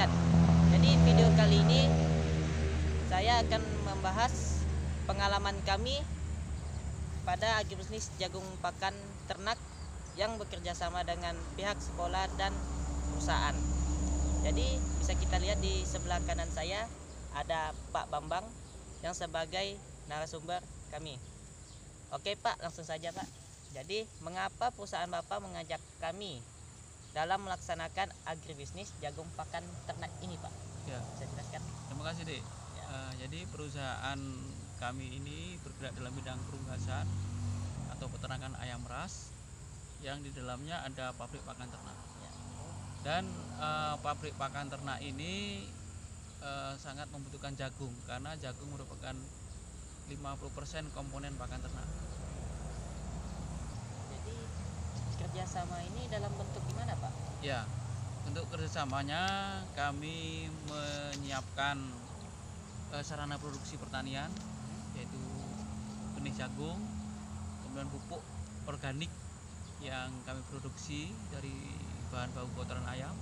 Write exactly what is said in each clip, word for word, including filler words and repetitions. derajat. Jadi video kali ini saya akan membahas pengalaman kami pada agribisnis jagung pakan ternak yang bekerja sama dengan pihak sekolah dan perusahaan. Jadi bisa kita lihat di sebelah kanan saya ada Pak Bambang yang sebagai narasumber kami. Oke Pak, langsung saja Pak. Jadi mengapa perusahaan Bapak mengajak kami dalam melaksanakan agribisnis jagung pakan ternak ini Pak? Ya. Bisa jelaskan? Terima kasih Dek. Ya. Uh, jadi perusahaan kami ini bergerak dalam bidang perunggasan atau peternakan ayam ras yang di dalamnya ada pabrik pakan ternak. Ya. Dan uh, pabrik pakan ternak ini uh, sangat membutuhkan jagung karena jagung merupakan lima puluh persen komponen pakan ternak. Jadi kerjasama ini dalam bentuk gimana Pak? Ya, untuk kerjasamanya kami menyiapkan eh, sarana produksi pertanian, yaitu benih jagung, kemudian pupuk organik yang kami produksi dari bahan bau kotoran ayam.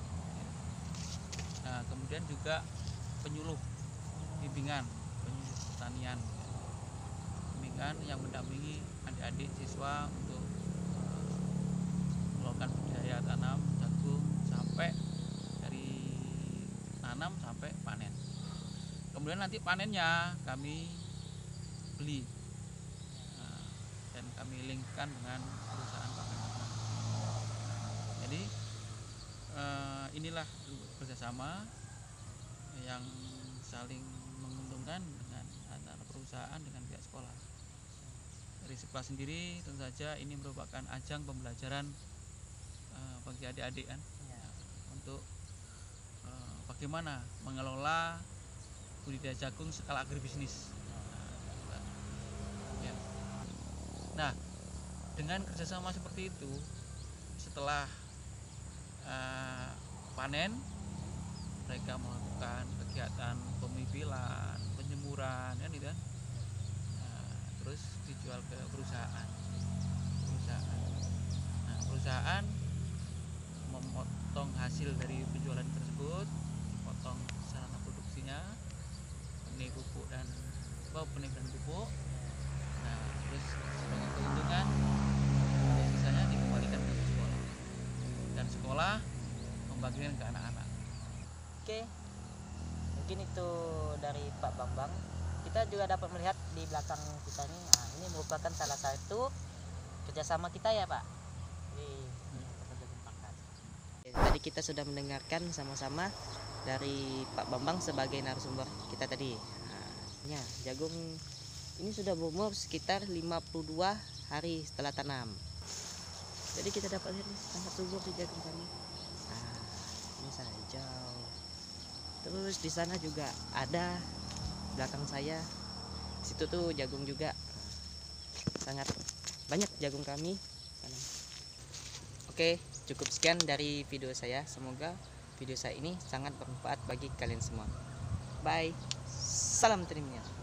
Nah, kemudian juga penyuluh bimbingan penyuluh pertanian, bimbingan yang mendampingi adik-adik siswa untuk melakukan budidaya tanam jagung sampai dari tanam sampai panen. Kemudian nanti panennya kami beli, nah, dan kami linkkan dengan perusahaan pakan. Jadi eh, inilah kerjasama yang saling menguntungkan dengan antara perusahaan dengan pihak sekolah. Dari sekolah sendiri tentu saja ini merupakan ajang pembelajaran bagi adik-adik kan, ya, untuk e, bagaimana mengelola budidaya jagung skala agribisnis. Nah, ya. Nah, dengan kerjasama seperti itu, setelah e, panen, mereka melakukan kegiatan pemipilan, penyemuran, kan, gitu. Nah, terus dijual ke perusahaan. Perusahaan. Nah, perusahaan memotong hasil dari penjualan tersebut, potong sarana produksinya, benih pupuk dan benih dan pupuk. Nah, terus sebagai keuntungan sisanya dikembalikan ke sekolah dan sekolah membagikan ke anak-anak. Oke, mungkin itu dari Pak Bambang. Kita juga dapat melihat di belakang kita ini, nah, ini merupakan salah satu kerjasama kita ya Pak. Tadi kita sudah mendengarkan sama-sama dari Pak Bambang sebagai narasumber kita tadi. Nah, ya, jagung ini sudah berumur sekitar lima puluh dua hari setelah tanam. Jadi kita dapat lihat sangat subur di jagung kami. Nah, ini sangat hijau. Terus di sana juga ada belakang saya. Di situ tuh jagung juga. Sangat banyak jagung kami. Oke, cukup sekian dari video saya. Semoga video saya ini sangat bermanfaat bagi kalian semua. Bye. Salam ternimnya.